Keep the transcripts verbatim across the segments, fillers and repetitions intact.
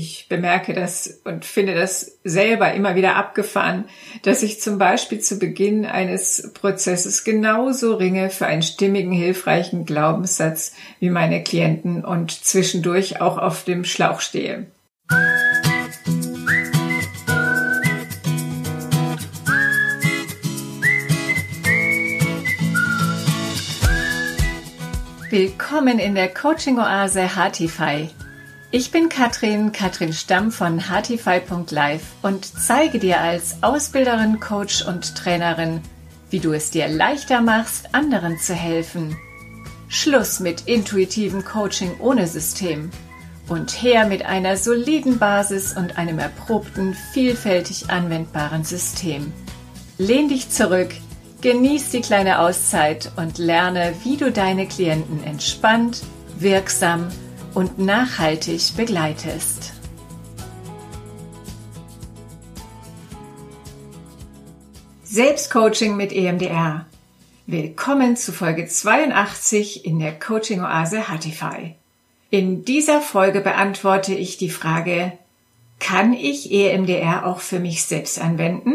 Ich bemerke das und finde das selber immer wieder abgefahren, dass ich zum Beispiel zu Beginn eines Prozesses genauso ringe für einen stimmigen, hilfreichen Glaubenssatz wie meine Klienten und zwischendurch auch auf dem Schlauch stehe. Willkommen in der Coaching-Oase Heartify. Ich bin Katrin, Katrin Stamm von heartify punkt live und zeige dir als Ausbilderin, Coach und Trainerin, wie du es dir leichter machst, anderen zu helfen. Schluss mit intuitivem Coaching ohne System und her mit einer soliden Basis und einem erprobten, vielfältig anwendbaren System. Lehn dich zurück, genieß die kleine Auszeit und lerne, wie du deine Klienten entspannt, wirksam und nachhaltig begleitest. Selbstcoaching mit E M D R. Willkommen zu Folge zweiundachtzig in der Coaching-Oase Heartify. In dieser Folge beantworte ich die Frage, kann ich E M D R auch für mich selbst anwenden?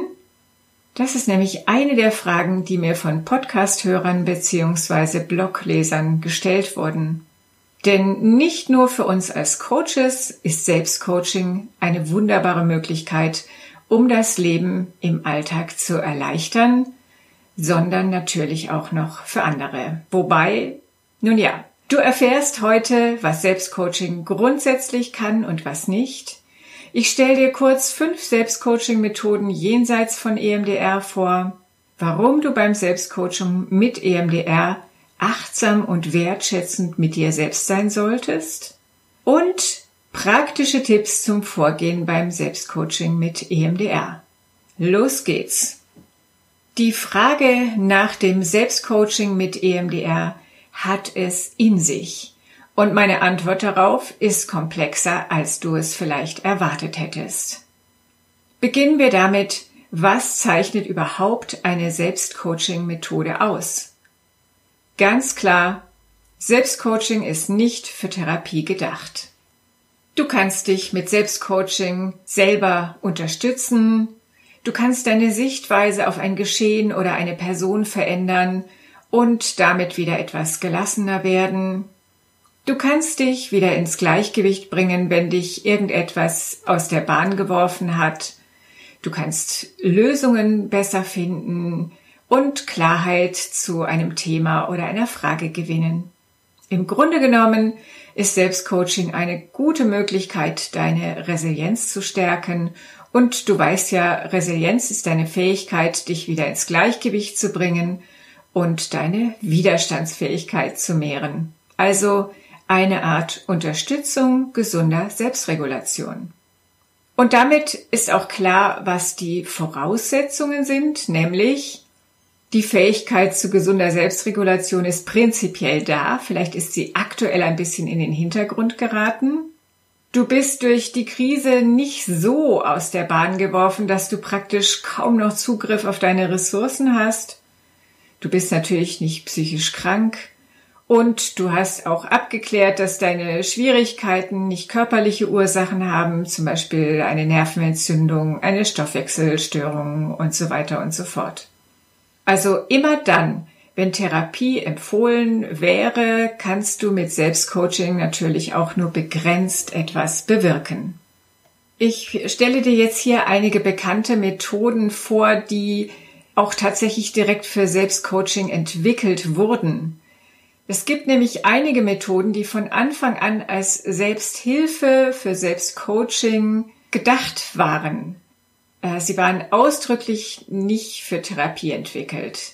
Das ist nämlich eine der Fragen, die mir von Podcast-Hörern bzw. Bloglesern gestellt wurden. Denn nicht nur für uns als Coaches ist Selbstcoaching eine wunderbare Möglichkeit, um das Leben im Alltag zu erleichtern, sondern natürlich auch noch für andere. Wobei, nun ja, du erfährst heute, was Selbstcoaching grundsätzlich kann und was nicht. Ich stelle dir kurz fünf Selbstcoaching-Methoden jenseits von E M D R vor, warum du beim Selbstcoaching mit E M D R achtsam und wertschätzend mit dir selbst sein solltest und praktische Tipps zum Vorgehen beim Selbstcoaching mit E M D R. Los geht's! Die Frage nach dem Selbstcoaching mit E M D R hat es in sich und meine Antwort darauf ist komplexer, als du es vielleicht erwartet hättest. Beginnen wir damit, was zeichnet überhaupt eine Selbstcoaching-Methode aus? Ganz klar, Selbstcoaching ist nicht für Therapie gedacht. Du kannst dich mit Selbstcoaching selber unterstützen, du kannst deine Sichtweise auf ein Geschehen oder eine Person verändern und damit wieder etwas gelassener werden. Du kannst dich wieder ins Gleichgewicht bringen, wenn dich irgendetwas aus der Bahn geworfen hat. Du kannst Lösungen besser finden und Klarheit zu einem Thema oder einer Frage gewinnen. Im Grunde genommen ist Selbstcoaching eine gute Möglichkeit, deine Resilienz zu stärken. Und du weißt ja, Resilienz ist deine Fähigkeit, dich wieder ins Gleichgewicht zu bringen und deine Widerstandsfähigkeit zu mehren. Also eine Art Unterstützung gesunder Selbstregulation. Und damit ist auch klar, was die Voraussetzungen sind, nämlich die Fähigkeit zu gesunder Selbstregulation ist prinzipiell da, vielleicht ist sie aktuell ein bisschen in den Hintergrund geraten. Du bist durch die Krise nicht so aus der Bahn geworfen, dass du praktisch kaum noch Zugriff auf deine Ressourcen hast. Du bist natürlich nicht psychisch krank und du hast auch abgeklärt, dass deine Schwierigkeiten nicht körperliche Ursachen haben, zum Beispiel eine Nervenentzündung, eine Stoffwechselstörung und so weiter und so fort. Also immer dann, wenn Therapie empfohlen wäre, kannst du mit Selbstcoaching natürlich auch nur begrenzt etwas bewirken. Ich stelle dir jetzt hier einige bekannte Methoden vor, die auch tatsächlich direkt für Selbstcoaching entwickelt wurden. Es gibt nämlich einige Methoden, die von Anfang an als Selbsthilfe für Selbstcoaching gedacht waren. Sie waren ausdrücklich nicht für Therapie entwickelt.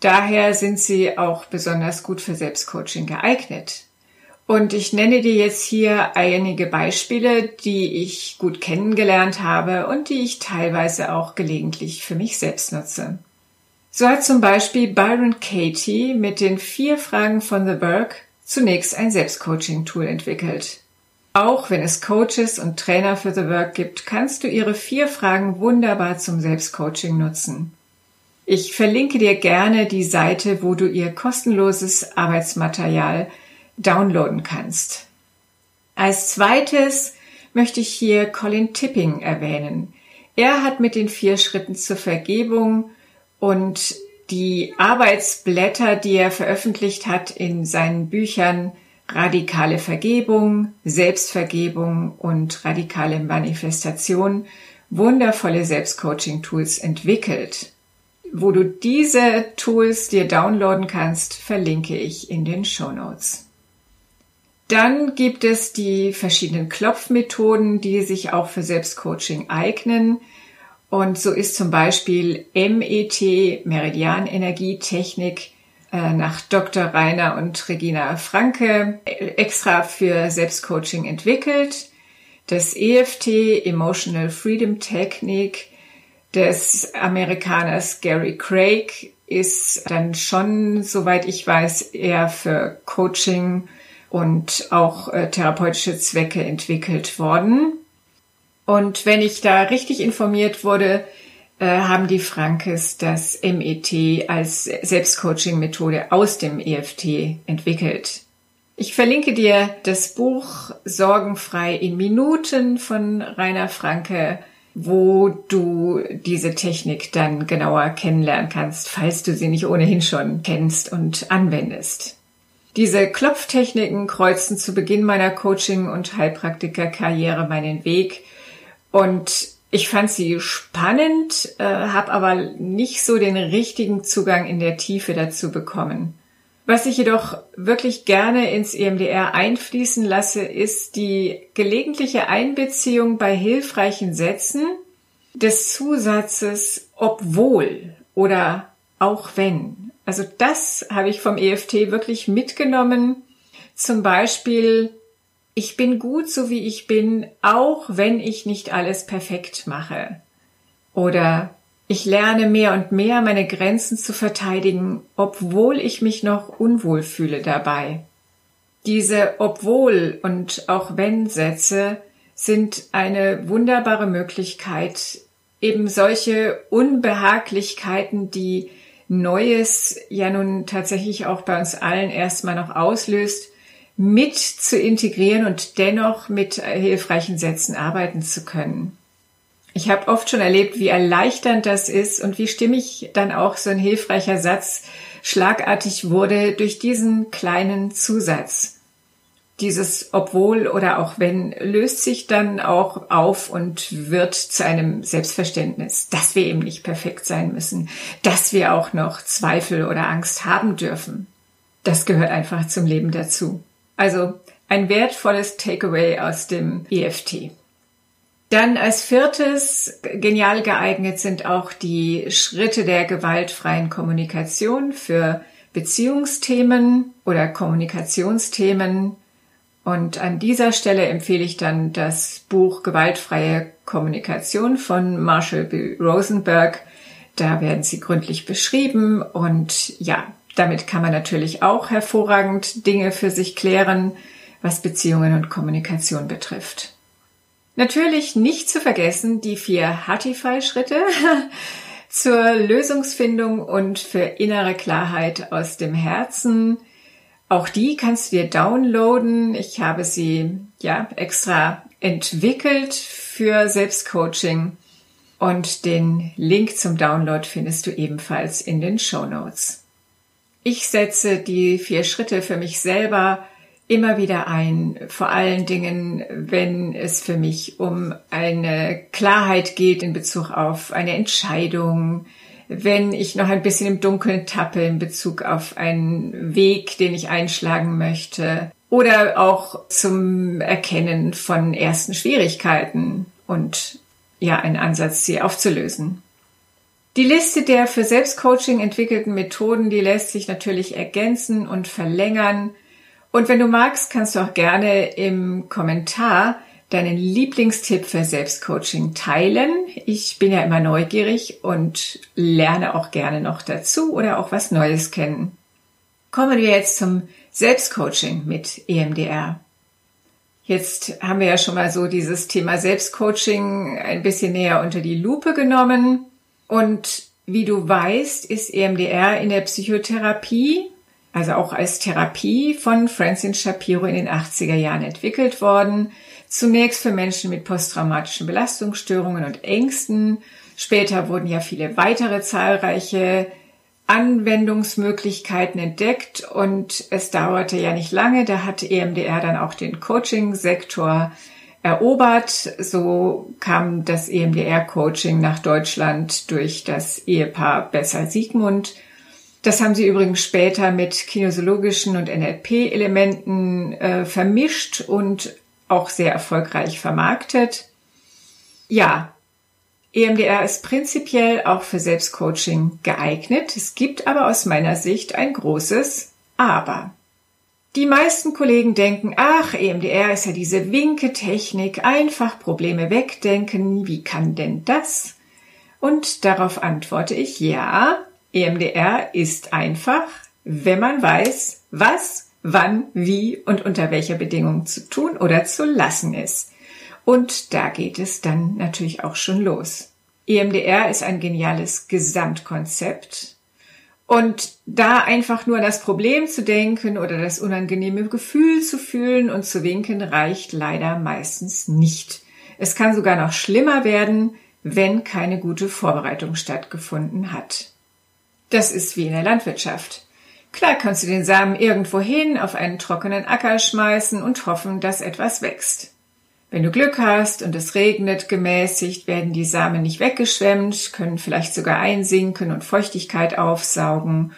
Daher sind sie auch besonders gut für Selbstcoaching geeignet. Und ich nenne dir jetzt hier einige Beispiele, die ich gut kennengelernt habe und die ich teilweise auch gelegentlich für mich selbst nutze. So hat zum Beispiel Byron Katie mit den vier Fragen von The Work zunächst ein Selbstcoaching-Tool entwickelt. Auch wenn es Coaches und Trainer für The Work gibt, kannst du ihre vier Fragen wunderbar zum Selbstcoaching nutzen. Ich verlinke dir gerne die Seite, wo du ihr kostenloses Arbeitsmaterial downloaden kannst. Als zweites möchte ich hier Colin Tipping erwähnen. Er hat mit den vier Schritten zur Vergebung und die Arbeitsblätter, die er veröffentlicht hat in seinen Büchern Radikale Vergebung, Selbstvergebung und radikale Manifestation, wundervolle Selbstcoaching-Tools entwickelt. Wo du diese Tools dir downloaden kannst, verlinke ich in den Shownotes. Dann gibt es die verschiedenen Klopfmethoden, die sich auch für Selbstcoaching eignen. Und so ist zum Beispiel M E T, Meridianenergietechnik, nach Doktor Rainer und Regina Franke extra für Selbstcoaching entwickelt. Das E F T, Emotional Freedom Technik, des Amerikaners Gary Craig ist dann schon, soweit ich weiß, eher für Coaching und auch therapeutische Zwecke entwickelt worden. Und wenn ich da richtig informiert wurde, haben die Frankes das M E T als Selbstcoaching-Methode aus dem E F T entwickelt. Ich verlinke dir das Buch Sorgenfrei in Minuten von Rainer Franke, wo du diese Technik dann genauer kennenlernen kannst, falls du sie nicht ohnehin schon kennst und anwendest. Diese Klopftechniken kreuzen zu Beginn meiner Coaching- und Heilpraktikerkarriere meinen Weg und ich fand sie spannend, äh, habe aber nicht so den richtigen Zugang in der Tiefe dazu bekommen. Was ich jedoch wirklich gerne ins E M D R einfließen lasse, ist die gelegentliche Einbeziehung bei hilfreichen Sätzen des Zusatzes obwohl oder auch wenn. Also das habe ich vom E F T wirklich mitgenommen. Zum Beispiel: Ich bin gut, so wie ich bin, auch wenn ich nicht alles perfekt mache. Oder ich lerne mehr und mehr, meine Grenzen zu verteidigen, obwohl ich mich noch unwohl fühle dabei. Diese Obwohl- und auch Wenn-Sätze sind eine wunderbare Möglichkeit, eben solche Unbehaglichkeiten, die Neues ja nun tatsächlich auch bei uns allen erstmal noch auslöst, mit zu integrieren und dennoch mit hilfreichen Sätzen arbeiten zu können. Ich habe oft schon erlebt, wie erleichternd das ist und wie stimmig dann auch so ein hilfreicher Satz schlagartig wurde durch diesen kleinen Zusatz. Dieses Obwohl oder auch Wenn löst sich dann auch auf und wird zu einem Selbstverständnis, dass wir eben nicht perfekt sein müssen, dass wir auch noch Zweifel oder Angst haben dürfen. Das gehört einfach zum Leben dazu. Also ein wertvolles Takeaway aus dem E F T. Dann als viertes, genial geeignet sind auch die Schritte der gewaltfreien Kommunikation für Beziehungsthemen oder Kommunikationsthemen. Und an dieser Stelle empfehle ich dann das Buch Gewaltfreie Kommunikation von Marshall Rosenberg. Da werden sie gründlich beschrieben und ja, damit kann man natürlich auch hervorragend Dinge für sich klären, was Beziehungen und Kommunikation betrifft. Natürlich nicht zu vergessen die vier Heartify-Schritte zur Lösungsfindung und für innere Klarheit aus dem Herzen. Auch die kannst du dir downloaden. Ich habe sie ja extra entwickelt für Selbstcoaching und den Link zum Download findest du ebenfalls in den Shownotes. Ich setze die vier Schritte für mich selber immer wieder ein, vor allen Dingen, wenn es für mich um eine Klarheit geht in Bezug auf eine Entscheidung, wenn ich noch ein bisschen im Dunkeln tappe in Bezug auf einen Weg, den ich einschlagen möchte, oder auch zum Erkennen von ersten Schwierigkeiten und ja, einen Ansatz, sie aufzulösen. Die Liste der für Selbstcoaching entwickelten Methoden, die lässt sich natürlich ergänzen und verlängern. Und wenn du magst, kannst du auch gerne im Kommentar deinen Lieblingstipp für Selbstcoaching teilen. Ich bin ja immer neugierig und lerne auch gerne noch dazu oder auch was Neues kennen. Kommen wir jetzt zum Selbstcoaching mit E M D R. Jetzt haben wir ja schon mal so dieses Thema Selbstcoaching ein bisschen näher unter die Lupe genommen. Und wie du weißt, ist E M D R in der Psychotherapie, also auch als Therapie, von Francine Shapiro in den achtziger Jahren entwickelt worden Zunächst für Menschen mit posttraumatischen Belastungsstörungen und Ängsten. Später wurden ja viele weitere zahlreiche Anwendungsmöglichkeiten entdeckt und es dauerte ja nicht lange. Da hat E M D R dann auch den Coaching-Sektor erobert. So kam das E M D R-Coaching nach Deutschland durch das Ehepaar Besser-Siegmund. Das haben sie übrigens später mit kinesiologischen und N L P-Elementen äh, vermischt und auch sehr erfolgreich vermarktet. Ja, E M D R ist prinzipiell auch für Selbstcoaching geeignet. Es gibt aber aus meiner Sicht ein großes Aber. Die meisten Kollegen denken, ach, E M D R ist ja diese Winke-Technik, einfach Probleme wegdenken, wie kann denn das? Und darauf antworte ich, ja, E M D R ist einfach, wenn man weiß, was, wann, wie und unter welcher Bedingung zu tun oder zu lassen ist. Und da geht es dann natürlich auch schon los. E M D R ist ein geniales Gesamtkonzept. Und da einfach nur an das Problem zu denken oder das unangenehme Gefühl zu fühlen und zu winken, reicht leider meistens nicht. Es kann sogar noch schlimmer werden, wenn keine gute Vorbereitung stattgefunden hat. Das ist wie in der Landwirtschaft. Klar kannst du den Samen irgendwo hin auf einen trockenen Acker schmeißen und hoffen, dass etwas wächst. Wenn du Glück hast und es regnet gemäßigt, werden die Samen nicht weggeschwemmt, können vielleicht sogar einsinken und Feuchtigkeit aufsaugen.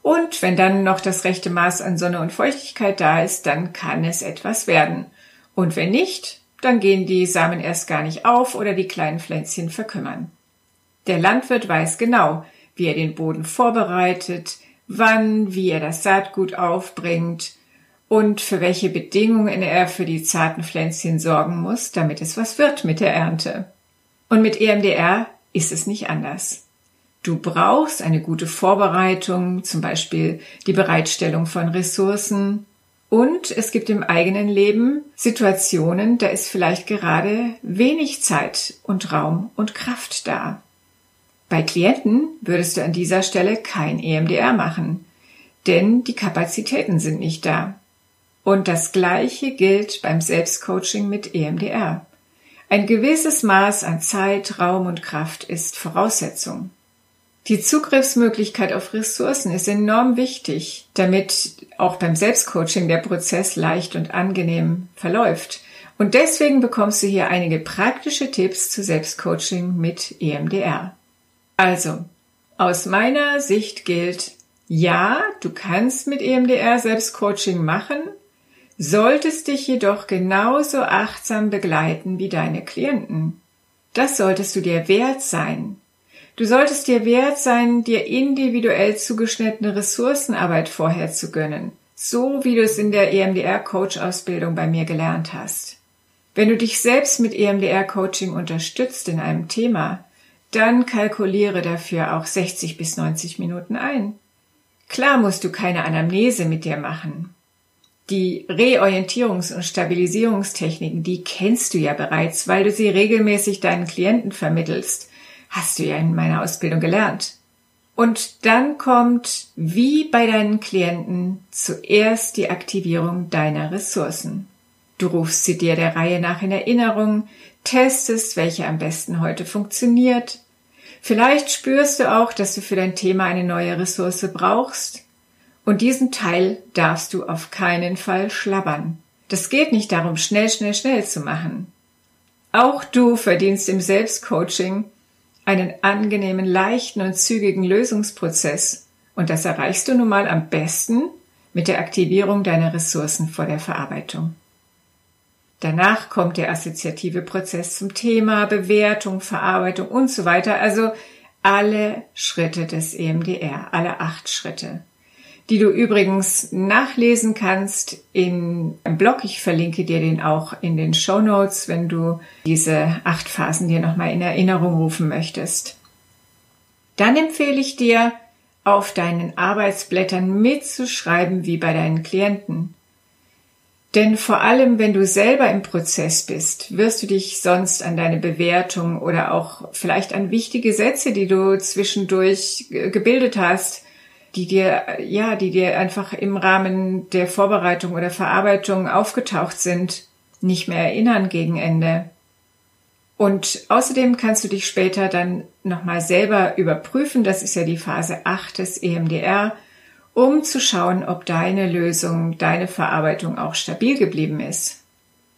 Und wenn dann noch das rechte Maß an Sonne und Feuchtigkeit da ist, dann kann es etwas werden. Und wenn nicht, dann gehen die Samen erst gar nicht auf oder die kleinen Pflänzchen verkümmern. Der Landwirt weiß genau, wie er den Boden vorbereitet, wann, wie er das Saatgut aufbringt und für welche Bedingungen er für die zarten Pflänzchen sorgen muss, damit es was wird mit der Ernte. Und mit E M D R ist es nicht anders. Du brauchst eine gute Vorbereitung, zum Beispiel die Bereitstellung von Ressourcen. Und es gibt im eigenen Leben Situationen, da ist vielleicht gerade wenig Zeit und Raum und Kraft da. Bei Klienten würdest du an dieser Stelle kein E M D R machen, denn die Kapazitäten sind nicht da. Und das Gleiche gilt beim Selbstcoaching mit E M D R. Ein gewisses Maß an Zeit, Raum und Kraft ist Voraussetzung. Die Zugriffsmöglichkeit auf Ressourcen ist enorm wichtig, damit auch beim Selbstcoaching der Prozess leicht und angenehm verläuft. Und deswegen bekommst du hier einige praktische Tipps zu Selbstcoaching mit E M D R. Also, aus meiner Sicht gilt, ja, du kannst mit E M D R Selbstcoaching machen, solltest dich jedoch genauso achtsam begleiten wie deine Klienten. Das solltest du dir wert sein. Du solltest dir wert sein, dir individuell zugeschnittene Ressourcenarbeit vorher zu gönnen, so wie du es in der E M D R-Coach-Ausbildung bei mir gelernt hast. Wenn du dich selbst mit E M D R-Coaching unterstützt in einem Thema, dann kalkuliere dafür auch sechzig bis neunzig Minuten ein. Klar musst du keine Anamnese mit dir machen. Die Reorientierungs- und Stabilisierungstechniken, die kennst du ja bereits, weil du sie regelmäßig deinen Klienten vermittelst. Hast du ja in meiner Ausbildung gelernt. Und dann kommt, wie bei deinen Klienten, zuerst die Aktivierung deiner Ressourcen. Du rufst sie dir der Reihe nach in Erinnerung, testest, welche am besten heute funktioniert. Vielleicht spürst du auch, dass du für dein Thema eine neue Ressource brauchst. Und diesen Teil darfst du auf keinen Fall schlabbern. Das geht nicht darum, schnell, schnell, schnell zu machen. Auch du verdienst im Selbstcoaching einen angenehmen, leichten und zügigen Lösungsprozess. Und das erreichst du nun mal am besten mit der Aktivierung deiner Ressourcen vor der Verarbeitung. Danach kommt der assoziative Prozess zum Thema, Bewertung, Verarbeitung und so weiter. Also alle Schritte des E M D R, alle acht Schritte, die du übrigens nachlesen kannst in einem Blog. Ich verlinke dir den auch in den Shownotes, wenn du diese acht Phasen dir nochmal in Erinnerung rufen möchtest. Dann empfehle ich dir, auf deinen Arbeitsblättern mitzuschreiben wie bei deinen Klienten. Denn vor allem, wenn du selber im Prozess bist, wirst du dich sonst an deine Bewertung oder auch vielleicht an wichtige Sätze, die du zwischendurch gebildet hast, die dir, ja, die dir einfach im Rahmen der Vorbereitung oder Verarbeitung aufgetaucht sind, nicht mehr erinnern gegen Ende. Und außerdem kannst du dich später dann nochmal selber überprüfen, das ist ja die Phase acht des E M D R, um zu schauen, ob deine Lösung, deine Verarbeitung auch stabil geblieben ist.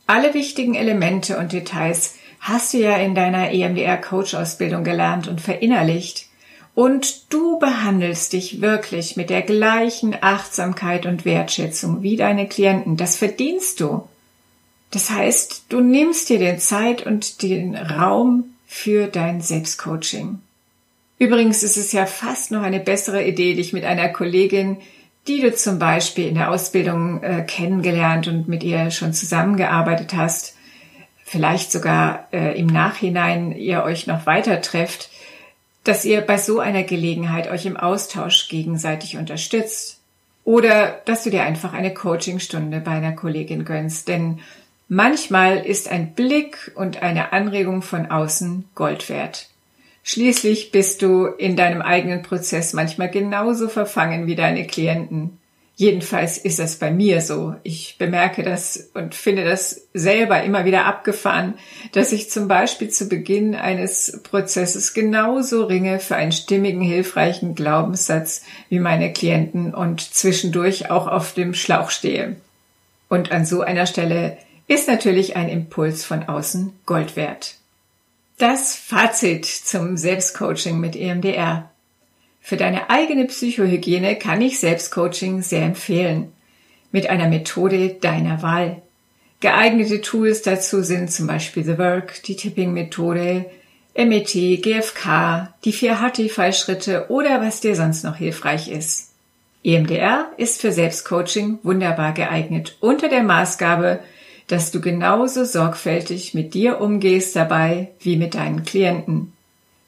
Alle wichtigen Elemente und Details hast du ja in deiner E M D R-Coach-Ausbildung gelernt und verinnerlicht. Und du behandelst dich wirklich mit der gleichen Achtsamkeit und Wertschätzung wie deine Klienten. Das verdienst du. Das heißt, du nimmst dir den Zeit und den Raum für dein Selbstcoaching. Übrigens ist es ja fast noch eine bessere Idee, dich mit einer Kollegin, die du zum Beispiel in der Ausbildung äh, kennengelernt und mit ihr schon zusammengearbeitet hast, vielleicht sogar äh, im Nachhinein ihr euch noch weiter trefft, dass ihr bei so einer Gelegenheit euch im Austausch gegenseitig unterstützt. Oder dass du dir einfach eine Coachingstunde bei einer Kollegin gönnst, denn manchmal ist ein Blick und eine Anregung von außen Gold wert. Schließlich bist du in deinem eigenen Prozess manchmal genauso verfangen wie deine Klienten. Jedenfalls ist das bei mir so. Ich bemerke das und finde das selber immer wieder abgefahren, dass ich zum Beispiel zu Beginn eines Prozesses genauso ringe für einen stimmigen, hilfreichen Glaubenssatz wie meine Klienten und zwischendurch auch auf dem Schlauch stehe. Und an so einer Stelle ist natürlich ein Impuls von außen Gold wert. Das Fazit zum Selbstcoaching mit E M D R. Für deine eigene Psychohygiene kann ich Selbstcoaching sehr empfehlen. Mit einer Methode deiner Wahl. Geeignete Tools dazu sind zum Beispiel The Work, die Tipping-Methode, M E T, G F K, die vier Heartify-Schritte oder was dir sonst noch hilfreich ist. E M D R ist für Selbstcoaching wunderbar geeignet, unter der Maßgabe, dass du genauso sorgfältig mit dir umgehst dabei wie mit deinen Klienten.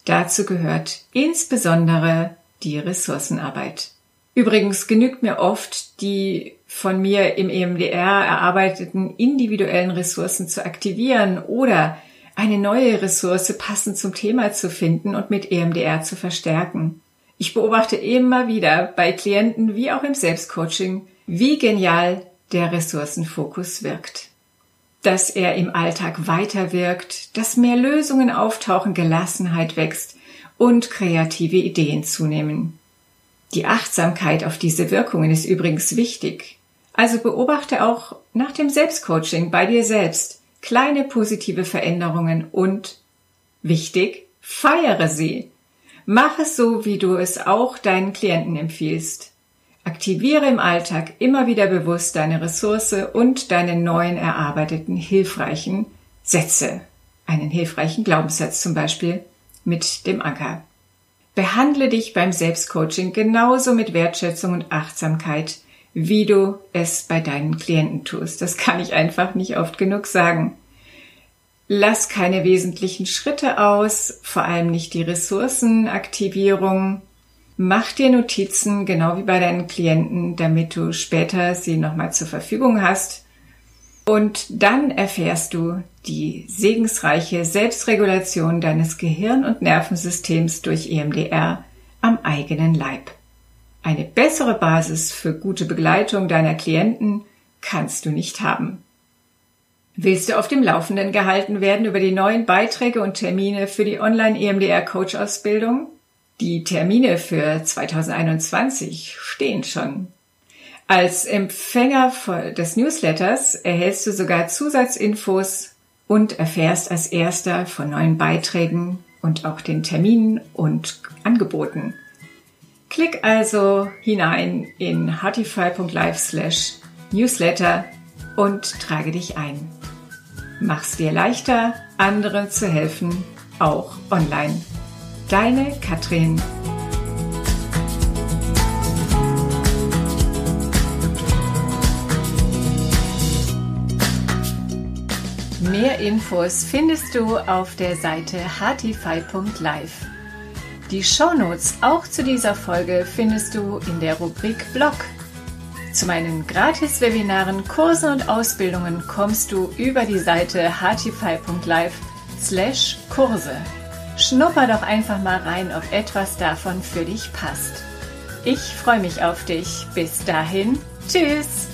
Dazu gehört insbesondere die Ressourcenarbeit. Übrigens genügt mir oft, die von mir im E M D R erarbeiteten individuellen Ressourcen zu aktivieren oder eine neue Ressource passend zum Thema zu finden und mit E M D R zu verstärken. Ich beobachte immer wieder bei Klienten wie auch im Selbstcoaching, wie genial der Ressourcenfokus wirkt. Dass er im Alltag weiterwirkt, dass mehr Lösungen auftauchen, Gelassenheit wächst und kreative Ideen zunehmen. Die Achtsamkeit auf diese Wirkungen ist übrigens wichtig. Also beobachte auch nach dem Selbstcoaching bei dir selbst kleine positive Veränderungen und, wichtig, feiere sie. Mach es so, wie du es auch deinen Klienten empfiehlst. Aktiviere im Alltag immer wieder bewusst deine Ressource und deine neuen erarbeiteten hilfreichen Sätze, einen hilfreichen Glaubenssatz zum Beispiel mit dem Anker. Behandle dich beim Selbstcoaching genauso mit Wertschätzung und Achtsamkeit, wie du es bei deinen Klienten tust. Das kann ich einfach nicht oft genug sagen. Lass keine wesentlichen Schritte aus, vor allem nicht die Ressourcenaktivierung. Mach dir Notizen, genau wie bei deinen Klienten, damit du später sie nochmal zur Verfügung hast. Und dann erfährst du die segensreiche Selbstregulation deines Gehirn- und Nervensystems durch E M D R am eigenen Leib. Eine bessere Basis für gute Begleitung deiner Klienten kannst du nicht haben. Willst du auf dem Laufenden gehalten werden über die neuen Beiträge und Termine für die Online-E M D R-Coach-Ausbildung? Die Termine für zwanzig einundzwanzig stehen schon. Als Empfänger des Newsletters erhältst du sogar Zusatzinfos und erfährst als Erster von neuen Beiträgen und auch den Terminen und Angeboten. Klick also hinein in heartify punkt live slash newsletter und trage dich ein. Mach's dir leichter, anderen zu helfen, auch online. Deine Katrin. Mehr Infos findest du auf der Seite heartify punkt live. Die Shownotes auch zu dieser Folge findest du in der Rubrik Blog. Zu meinen Gratis-Webinaren, Kursen und Ausbildungen kommst du über die Seite heartify punkt live slash Kurse. Schnupper doch einfach mal rein, ob etwas davon für dich passt. Ich freue mich auf dich. Bis dahin. Tschüss.